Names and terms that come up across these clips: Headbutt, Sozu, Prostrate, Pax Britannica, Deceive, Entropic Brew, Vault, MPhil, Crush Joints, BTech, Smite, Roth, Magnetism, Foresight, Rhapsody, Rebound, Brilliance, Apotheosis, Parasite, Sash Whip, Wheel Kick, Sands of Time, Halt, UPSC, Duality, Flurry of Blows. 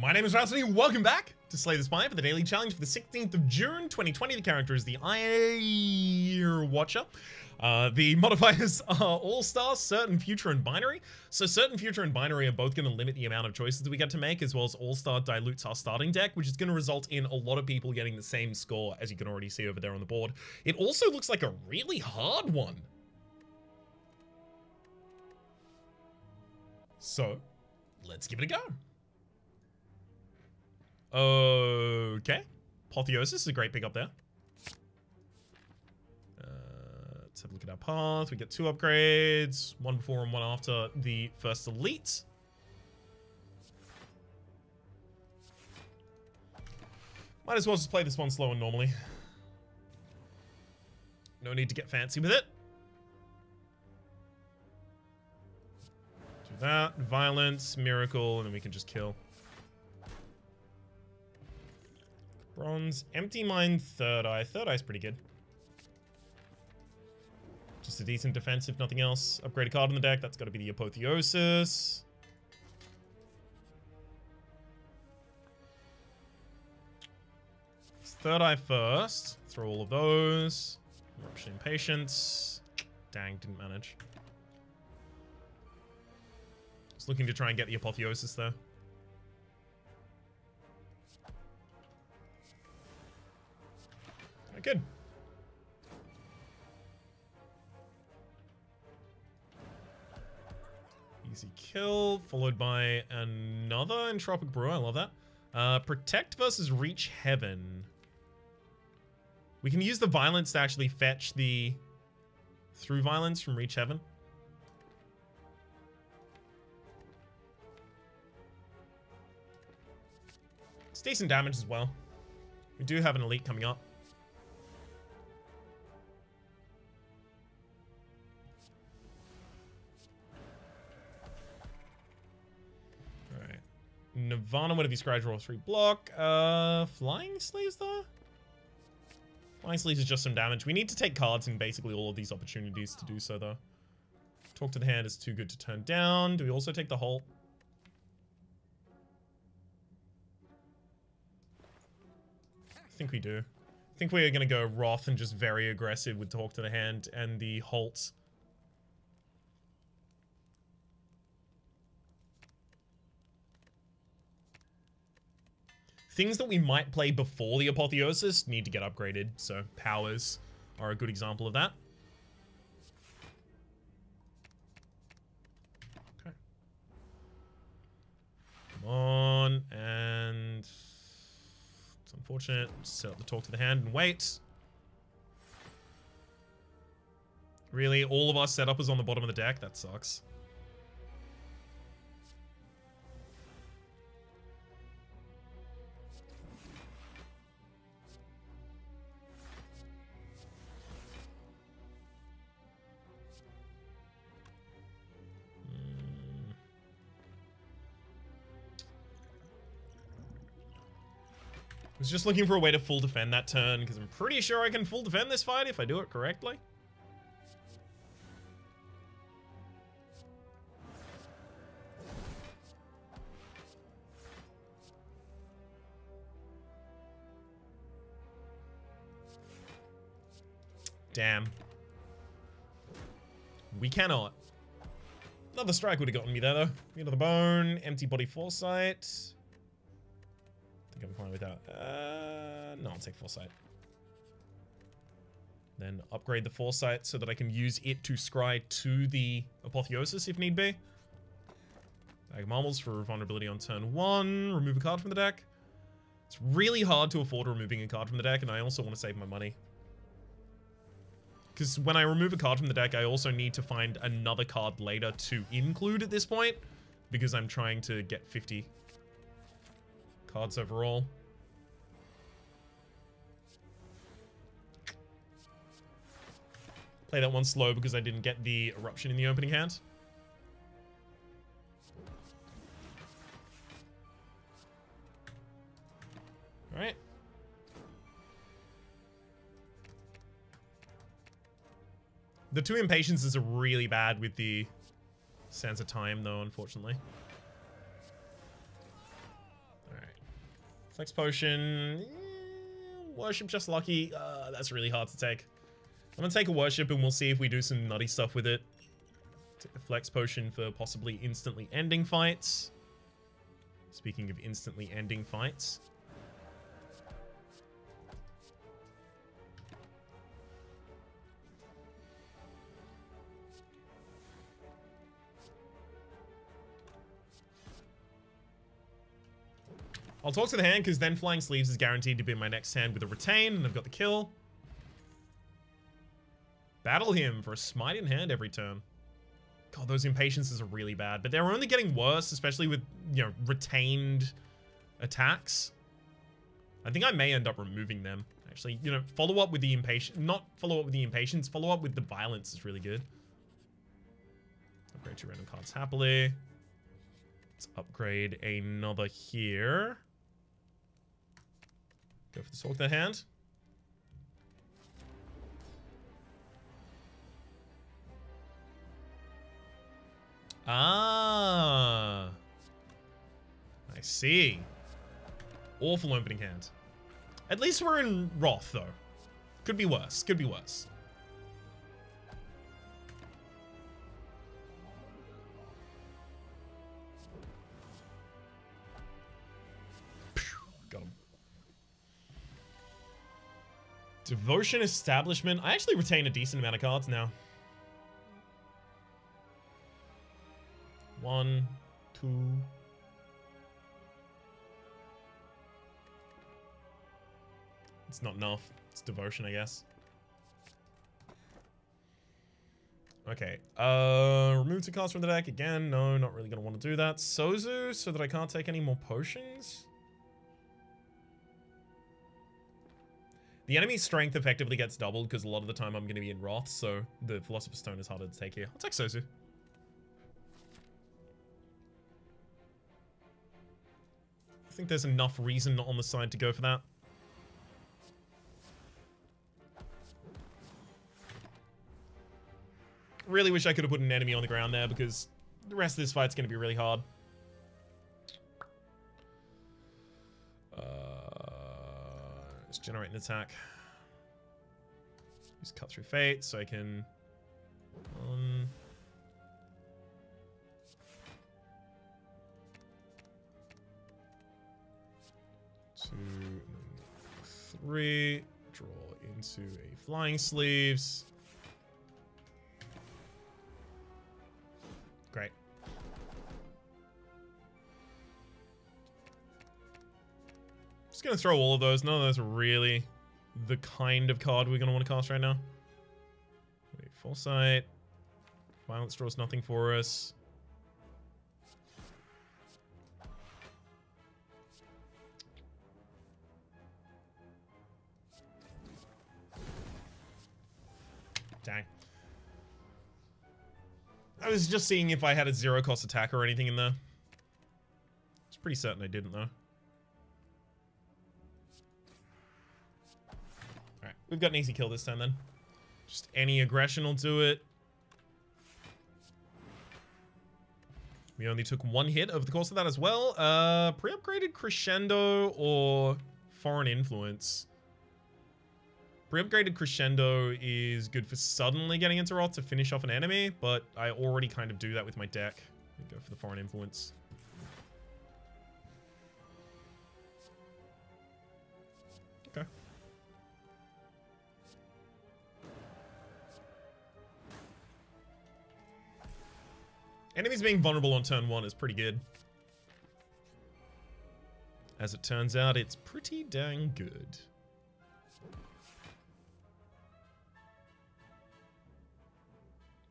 My name is Rhapsody and welcome back to Slay the Spire for the daily challenge for the 16th of June 2020. The character is the Iron Watcher. The modifiers are all-star, certain, future, and binary. So certain, future, and binary are both going to limit the amount of choices that we get to make, as well as all-star dilutes our starting deck, which is going to result in a lot of people getting the same score, as you can already see over there on the board. It also looks like a really hard one. So, let's give it a go. Okay. Apotheosis is a great pick up there. Let's have a look at our path. We get two upgrades, one before and one after the first elite. Might as well just play this one slow and normally. No need to get fancy with it. Do that. Violence, miracle, and then we can just kill. Bronze, Empty Mind, Third Eye. Third Eye's pretty good. Just a decent defense, if nothing else. Upgrade a card in the deck. That's got to be the Apotheosis. It's Third Eye first. Throw all of those. Eruption Impatience. Dang, didn't manage. Just looking to try and get the Apotheosis there. Good. Easy kill, followed by another Entropic Brew. I love that. Protect versus Reach Heaven. We can use the Violence to actually fetch the Through Violence from Reach Heaven. It's decent damage as well. We do have an elite coming up. Nirvana, whatever you scry, draw three, block. Flying Sleeves, though? Flying Sleeves is just some damage. We need to take cards in basically all of these opportunities to do so, though. Talk to the Hand is too good to turn down. Do we also take the Halt? I think we do. I think we're going to go Roth and just very aggressive with Talk to the Hand and the Halt. Things that we might play before the Apotheosis need to get upgraded, so powers are a good example of that. Okay. Come on, and it's unfortunate. Set up the Talk to the Hand and wait. Really, all of our setup is on the bottom of the deck? That sucks. I was just looking for a way to full defend that turn, because I'm pretty sure I can full defend this fight if I do it correctly. Damn. We cannot. Another strike would have gotten me there, though. Another bone, empty body foresight. I'm fine with that. No, I'll take Foresight. Then upgrade the Foresight so that I can use it to scry to the Apotheosis if need be. Bag of Marbles for vulnerability on turn one. Remove a card from the deck. It's really hard to afford removing a card from the deck, and I also want to save my money. Because when I remove a card from the deck, I also need to find another card later to include at this point, because I'm trying to get 50... cards overall. Play that one slow because I didn't get the Eruption in the opening hand. Alright. The two Impatiences are really bad with the Sands of Time though, unfortunately. Flex Potion. Worship just lucky. That's really hard to take. I'm going to take a Worship and we'll see if we do some nutty stuff with it. Take the Flex Potion for possibly instantly ending fights. Speaking of instantly ending fights. I'll talk to the hand because then Flying Sleeves is guaranteed to be my next hand with a retain and I've got the kill. Battle him for a smite in hand every turn. God, those impatiences are really bad, but they're only getting worse, especially with, you know, retained attacks. I think I may end up removing them. Actually, you know, follow up with the impatience. Not follow up with the impatience, follow up with the violence is really good. Upgrade two random cards happily. Let's upgrade another here. Go for the Talk to the Hand. Ah, I see. Awful opening hand. At least we're in Roth, though. Could be worse. Could be worse. Got him. Devotion Establishment. I actually retain a decent amount of cards now. 1, 2. It's not enough. It's devotion, I guess. Okay. Remove two cards from the deck again. No, not really gonna want to do that. Sozu, so that I can't take any more potions. The enemy's strength effectively gets doubled because a lot of the time I'm gonna be in Roth, so the Philosopher's Stone is harder to take here. I'll take Sozu. I think there's enough reason not on the side to go for that. Really wish I could have put an enemy on the ground there because the rest of this fight's going to be really hard. Let's generate an attack. Just cut through fate so I can... Two, three, draw into a Flying Sleeves. Great. Just gonna throw all of those. None of those are really the kind of card we're gonna want to cast right now. Wait, Foresight. Violence draws nothing for us. Dang. I was just seeing if I had a zero cost attack or anything in there. It's pretty certain I didn't, though. Alright, we've got an easy kill this time, then. Just any aggression will do it. We only took one hit over the course of that as well. Pre-upgraded Crescendo or Foreign Influence. Pre-upgraded Crescendo is good for suddenly getting into Roth to finish off an enemy, but I already kind of do that with my deck. Go for the Foreign Influence. Okay. Enemies being vulnerable on turn one is pretty good. As it turns out, it's pretty dang good.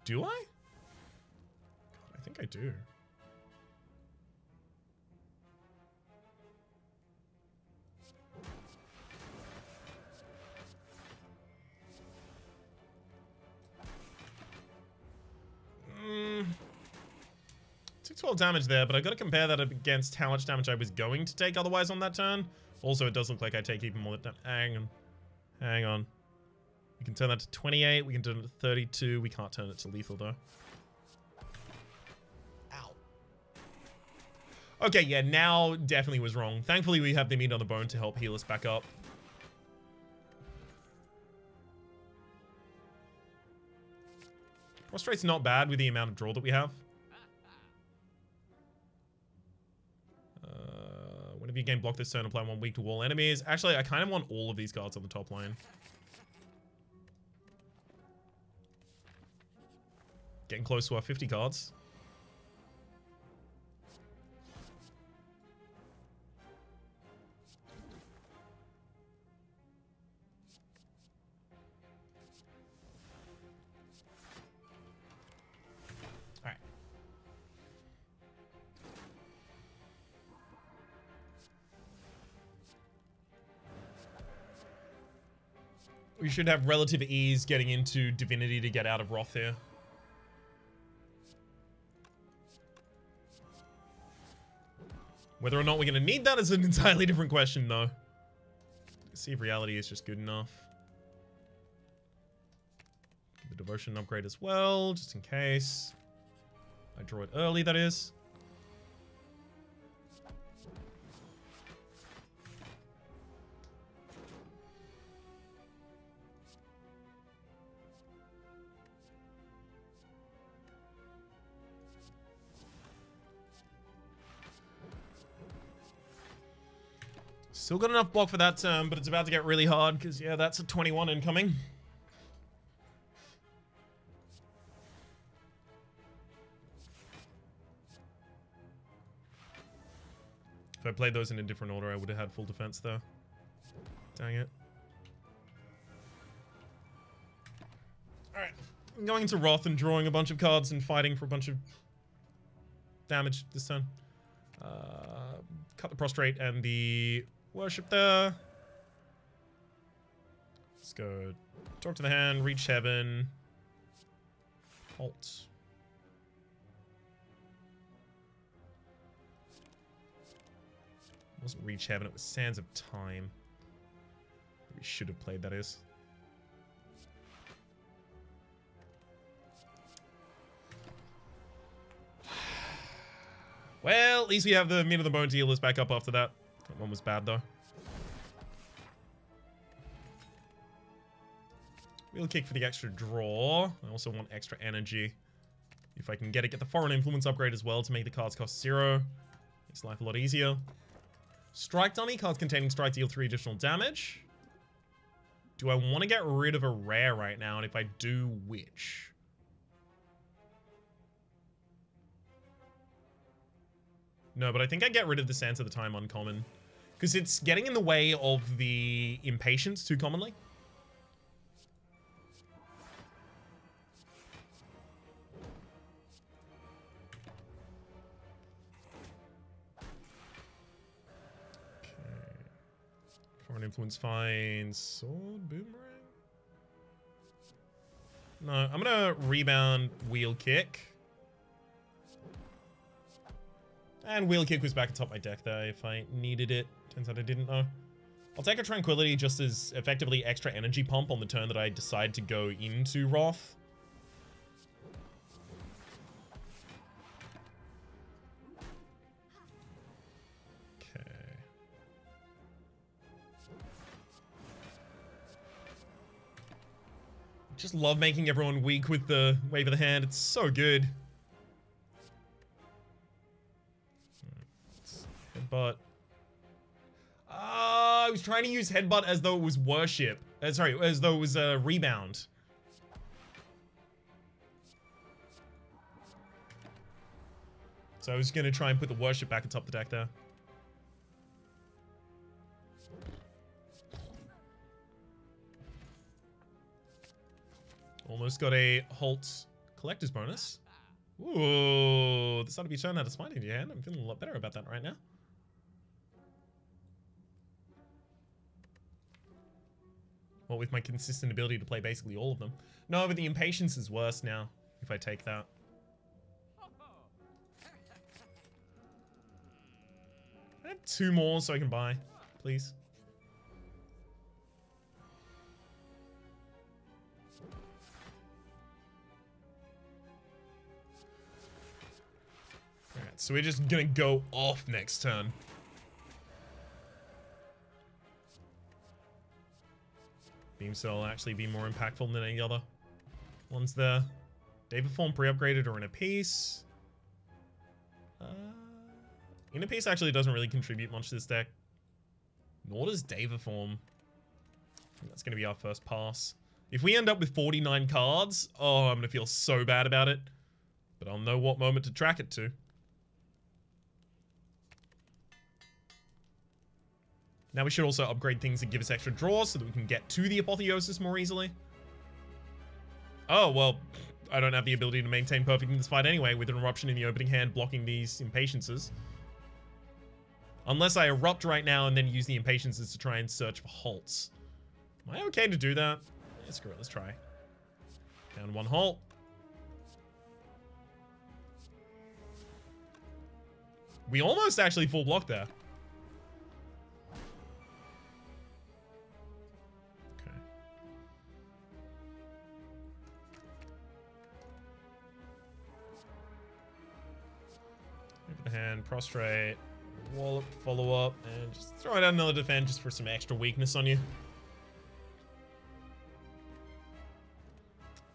Do I? God, I think I do. Took 12 damage there, but I've got to compare that up against how much damage I was going to take otherwise on that turn. Also, it does look like I take even more damage. Hang on. Hang on. We can turn that to 28. We can turn it to 32. We can't turn it to lethal, though. Ow. Okay, yeah, now definitely was wrong. Thankfully, we have the meat on the bone to help heal us back up. Prostrate's not bad with the amount of draw that we have. Whenever you game block this turn, apply one weak to wall enemies. Actually, I kind of want all of these cards on the top line. Getting close to our 50 cards. We should have relative ease getting into Divinity to get out of Roth here. Whether or not we're going to need that is an entirely different question, though. Let's see if reality is just good enough. Give the devotion upgrade as well, just in case. I draw it early, that is. Still got enough block for that turn, but it's about to get really hard because, yeah, that's a 21 incoming. If I played those in a different order, I would have had full defense there. Dang it. Alright, I'm going into Roth and drawing a bunch of cards and fighting for a bunch of damage this turn. Cut the Prostrate and the Worship there. Let's go Talk to the Hand, Reach Heaven, Halt. It wasn't Reach Heaven, it was Sands of Time. We should have played, that is. Well, at least we have the meat of the bone dealers back up after that. That one was bad, though. Wheel Kick for the extra draw. I also want extra energy. If I can get it, get the Foreign Influence upgrade as well to make the cards cost 0. Makes life a lot easier. Strike Dummy. Cards containing strike deal 3 additional damage. Do I want to get rid of a rare right now? And if I do, which? No, but I think I get rid of the Sands of the Time uncommon. Because it's getting in the way of the Impatience too commonly. Okay. Foreign Influence finds Sword Boomerang? No, I'm going to Rebound Wheel Kick. And Wheel Kick was back atop my deck there if I needed it. Turns out I didn't, though. I'll take a Tranquility just as effectively extra energy pump on the turn that I decide to go into Roth. Okay. Just love making everyone weak with the wave of the hand. It's so good. Headbutt. I was trying to use Headbutt as though it was Worship. Sorry, as though it was Rebound. So I was going to try and put the Worship back atop the deck there. Almost got a Halt Collector's Bonus. Ooh, this ought to be showing how to Smite in your hand. I'm feeling a lot better about that right now. Well, with my consistent ability to play basically all of them. No, but the Impatience is worse now, if I take that. I have 2 more so I can buy, please. Alright, Alright, so we're just gonna go off next turn. Beam Cell will actually be more impactful than any other one's there. They perform pre-upgraded or Inner Peace. Inner Peace actually doesn't really contribute much to this deck. Nor does Deva Form. I think that's going to be our first pass. If we end up with 49 cards, oh, I'm going to feel so bad about it. But I'll know what moment to track it to. Now we should also upgrade things that give us extra draws so that we can get to the Apotheosis more easily. Oh, well, I don't have the ability to maintain perfect in this fight anyway, with an Eruption in the opening hand blocking these Impatiences. Unless I erupt right now and then use the Impatiences to try and search for halts. Am I okay to do that? Yeah, screw it, let's try. Down one halt. We almost actually full block there. Okay. Open hand, prostrate. Wallop, follow up, and just throw out another defend just for some extra weakness on you.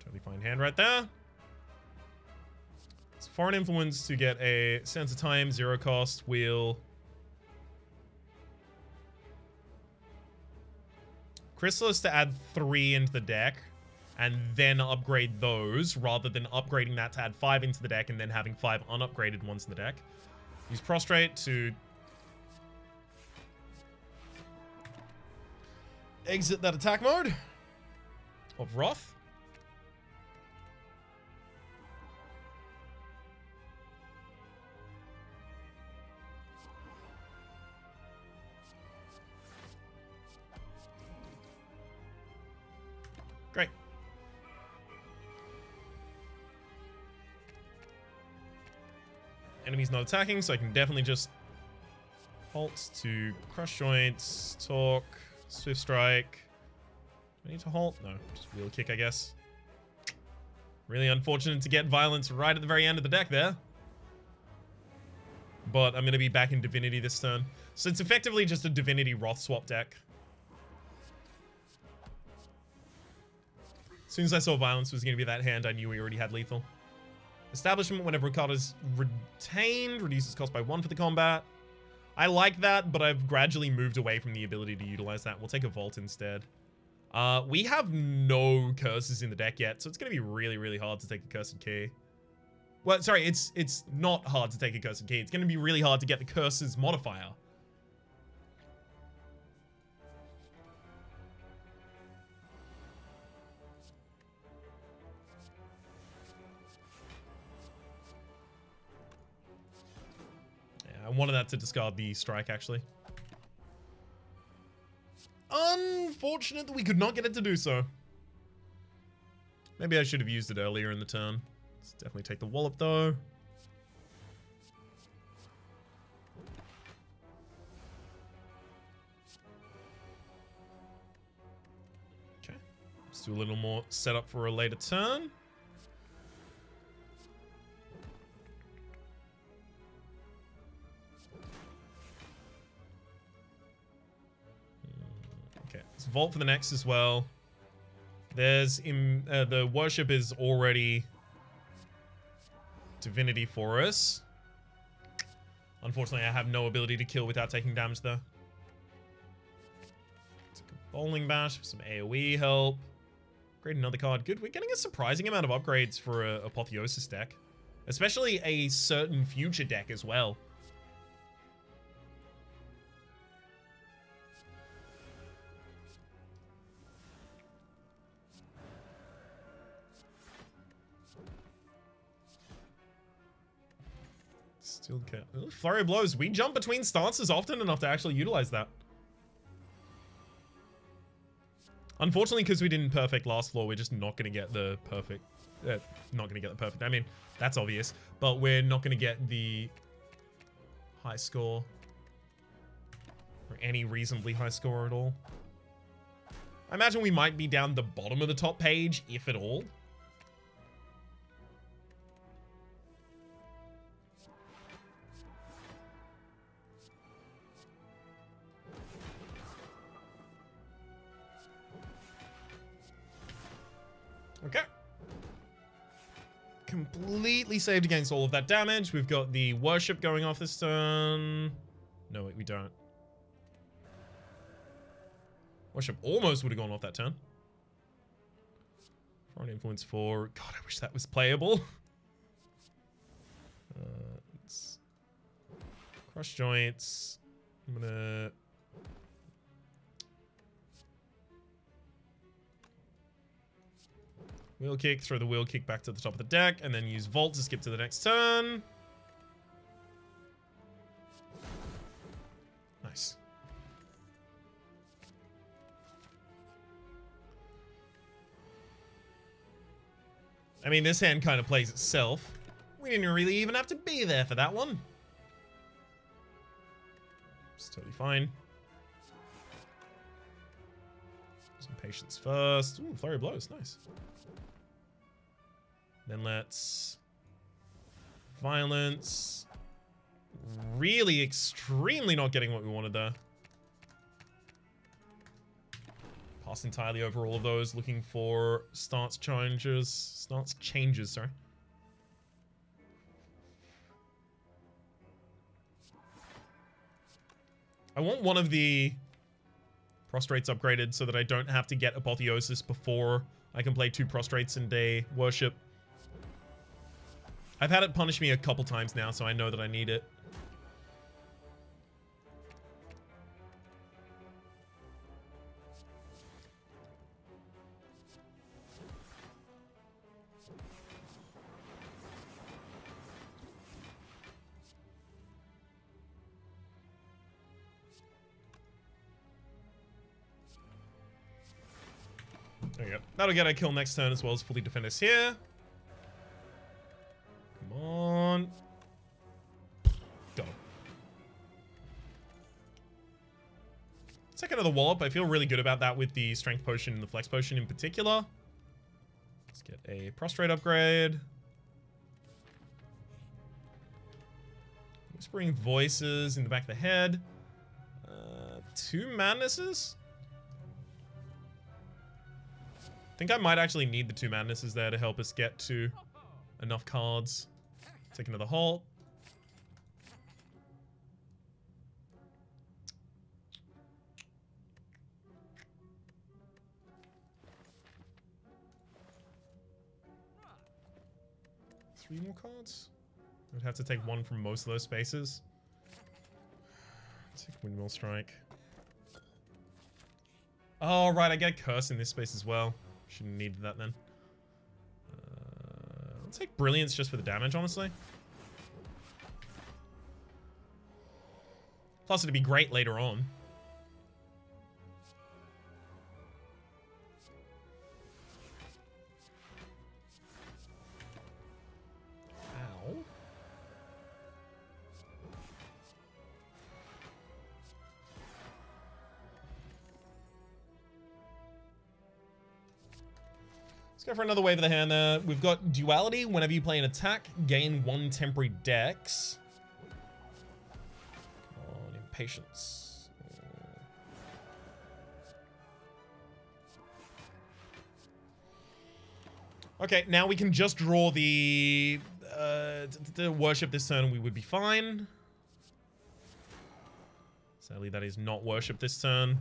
Totally fine hand right there. It's Foreign Influence to get a Sands of Time, 0 cost, wheel. Chrysalis to add 3 into the deck and then upgrade those rather than upgrading that to add 5 into the deck and then having 5 unupgraded ones in the deck. Use Prostrate to exit that attack mode of Roth. Great. Enemy's not attacking, so I can definitely just halt to crush joints, talk, swift strike. Do I need to halt? No, just wheel kick, I guess. Really unfortunate to get violence right at the very end of the deck there. But I'm going to be back in Divinity this turn. So it's effectively just a Divinity Roth swap deck. As soon as I saw violence was going to be that hand, I knew we already had lethal. Establishment, whenever a card is retained, reduces cost by 1 for the combat. I like that, but I've gradually moved away from the ability to utilize that. We'll take a Vault instead. We have no curses in the deck yet, so it's going to be really, really hard to take a Cursed Key. Well, sorry, it's not hard to take a Cursed Key. It's going to be really hard to get the Curses modifier. I wanted that to discard the strike, actually. Unfortunate that we could not get it to do so. Maybe I should have used it earlier in the turn. Let's definitely take the wallop, though. Okay. Let's do a little more setup for a later turn. Vault for the next as well. There's the worship is already divinity for us. Unfortunately, I have no ability to kill without taking damage though. Take a bowling bash for some AoE help. Upgrade another card. Good. We're getting a surprising amount of upgrades for a Apotheosis deck, especially a certain future deck as well. Okay. Flurry of Blows. We jump between stances often enough to actually utilize that. Unfortunately, because we didn't perfect last floor, we're just not going to get the perfect. Not going to get the perfect. I mean, that's obvious. But we're not going to get the high score. Or any reasonably high score at all. I imagine we might be down the bottom of the top page, if at all. Okay. Completely saved against all of that damage. We've got the worship going off this turn. No, wait, we don't. Worship almost would have gone off that turn. Foreign Influence 4. God, I wish that was playable. It's Crush Joints. I'm gonna... Wheel Kick, throw the Wheel Kick back to the top of the deck, and then use Vault to skip to the next turn. Nice. I mean, this hand kind of plays itself. We didn't really even have to be there for that one. It's totally fine. Some patience first. Ooh, Flurry of Blows, nice. Then let's... Violence. Really extremely not getting what we wanted there. Pass entirely over all of those, looking for stance changes. Stance changes, sorry. I want one of the prostrates upgraded so that I don't have to get Apotheosis before I can play two prostrates and a worship. I've had it punish me a couple times now, so I know that I need it. There we go. That'll get a kill next turn as well as fully defend us here. Come on. Go. Second of the wallop. I feel really good about that with the strength potion and the flex potion in particular. Let's get a prostrate upgrade. Whispering voices in the back of the head. 2 madnesses? I think I might actually need the 2 madnesses there to help us get to enough cards. Take another halt. Three more cards? I would have to take one from most of those spaces. Take Windmill Strike. Oh, right, I get a curse in this space as well. Shouldn't need that then. I'll take Brilliance just for the damage, honestly. Plus, it'd be great later on. Ow. Let's go for another wave of the hand there. We've got Duality. Whenever you play an attack, gain 1 temporary dex. Come on, Impatience. Okay, now we can just draw the worship this turn. We would be fine. Sadly, that is not worship this turn.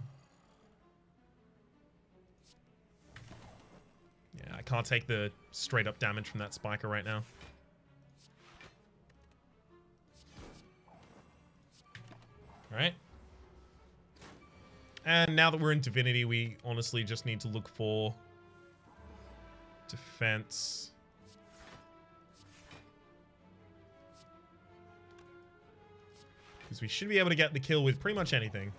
Yeah, I can't take the straight-up damage from that spiker right now. Alright. And now that we're in Divinity, we honestly just need to look for defense. Because we should be able to get the kill with pretty much anything.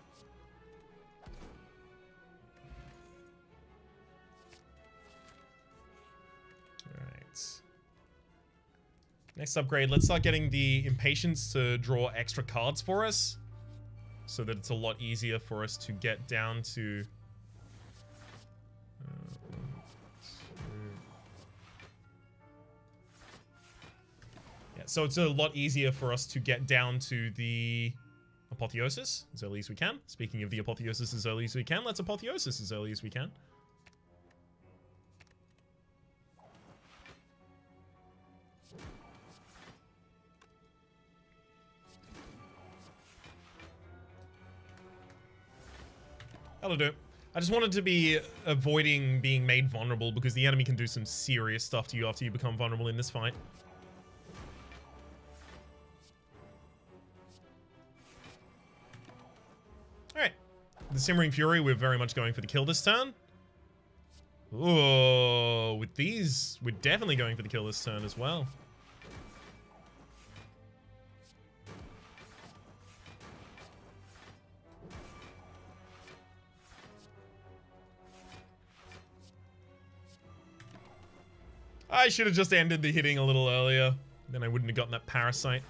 Next upgrade, let's start getting the Impatience to draw extra cards for us so that it's a lot easier for us to get down to... Yeah, so it's a lot easier for us to get down to the Apotheosis as early as we can. Speaking of the Apotheosis as early as we can, let's Apotheosis as early as we can. That'll do. I just wanted to be avoiding being made vulnerable because the enemy can do some serious stuff to you after you become vulnerable in this fight. Alright. The Simmering Fury, we're very much going for the kill this turn. Oh, with these, we're definitely going for the kill this turn as well. I should have just ended the hitting a little earlier. Then I wouldn't have gotten that Parasite.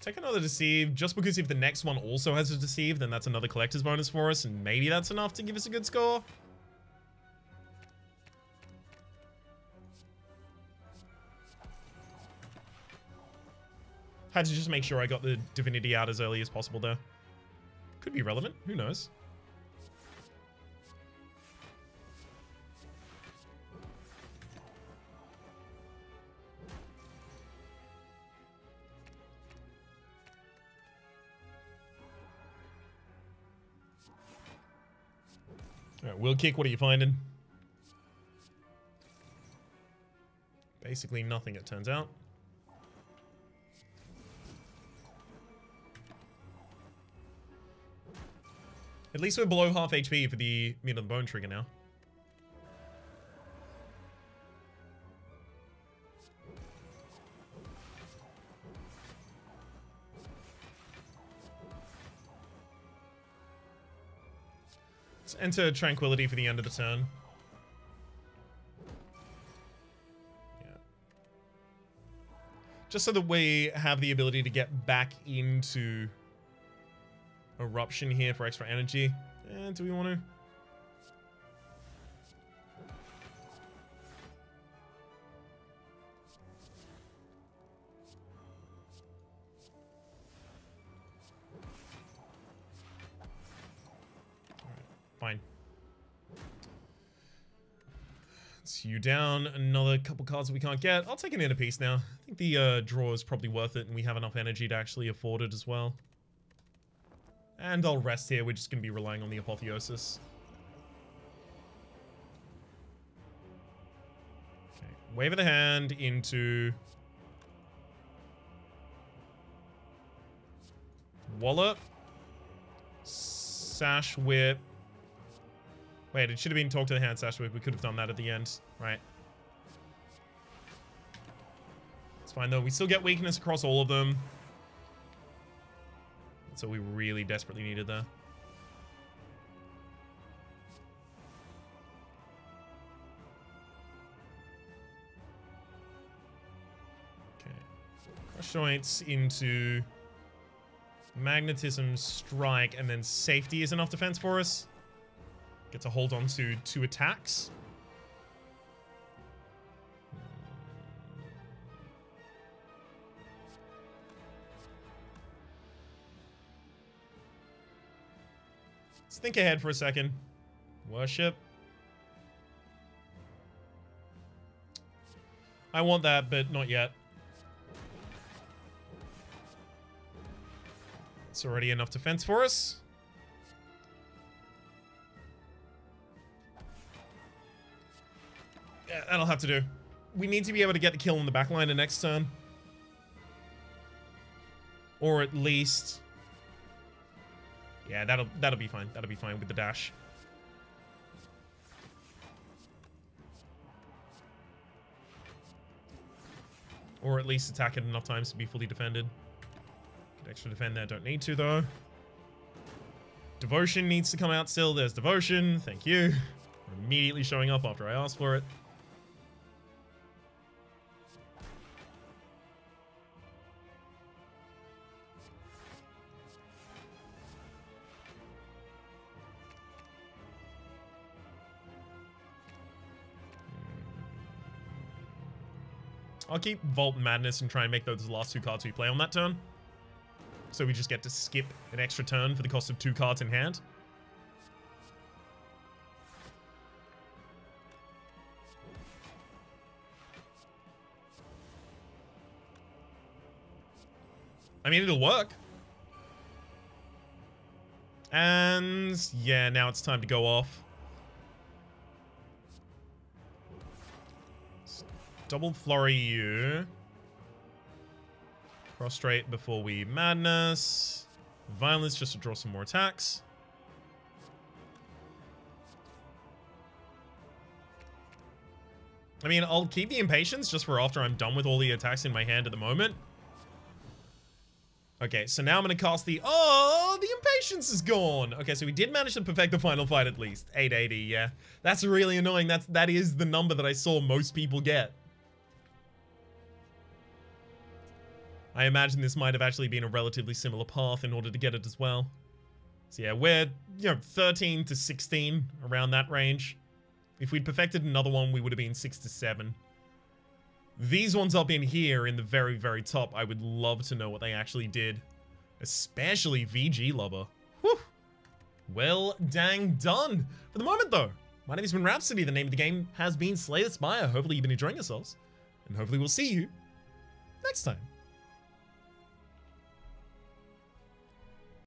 Take another Deceive, just because if the next one also has a Deceive, then that's another collector's bonus for us, and maybe that's enough to give us a good score. Had to just make sure I got the Divinity out as early as possible there. Could be relevant, who knows. Alright, Wheel Kick, what are you finding? Basically nothing, it turns out. At least we're below half HP for the Meat of the Bone trigger now. Enter Tranquility for the end of the turn. Yeah. Just so that we have the ability to get back into Eruption here for extra energy. And do we want to? You down another couple cards that we can't get. I'll take an inner piece now. I think the draw is probably worth it, and we have enough energy to actually afford it as well. And I'll rest here. We're just going to be relying on the Apotheosis. Okay. Wave of the hand into Wallop. Sash Whip. Wait, it should have been Talk to the Hand, Sash Whip. We could have done that at the end. Right. It's fine, though. We still get weakness across all of them. That's all we really desperately needed there. Okay. Crush Joints into Magnetism, Strike, and then Safety is enough defense for us. Get to hold on to two attacks. Let's think ahead for a second. Worship. I want that, but not yet. It's already enough defense for us. That'll have to do. We need to be able to get the kill on the backliner next turn. Or at least... yeah, that'll be fine. That'll be fine with the dash. Or at least attack it enough times to be fully defended. Could extra defend there. Don't need to, though. Devotion needs to come out still. There's Devotion. Thank you. We're immediately showing up after I asked for it. I'll keep Vault Madness and try and make those last two cards we play on that turn. So we just get to skip an extra turn for the cost of two cards in hand. I mean, it'll work. And yeah, now it's time to go off. Double flurry you. Prostrate before we madness. Violence just to draw some more attacks. I mean, I'll keep the impatience just for after I'm done with all the attacks in my hand at the moment. Okay, so now I'm going to cast the... Oh, the impatience is gone. Okay, so we did manage to perfect the final fight at least. 880, yeah. That's really annoying. That is the number that I saw most people get. I imagine this might have actually been a relatively similar path in order to get it as well. So yeah, we're, you know, 13 to 16, around that range. If we'd perfected another one, we would have been 6 to 7. These ones up in here, in the very, very top, I would love to know what they actually did. Especially VG Lubber. Whew. Well dang done. For the moment, though, my name has been Rhapsody. The name of the game has been Slay the Spire. Hopefully you've been enjoying yourselves. And hopefully we'll see you next time.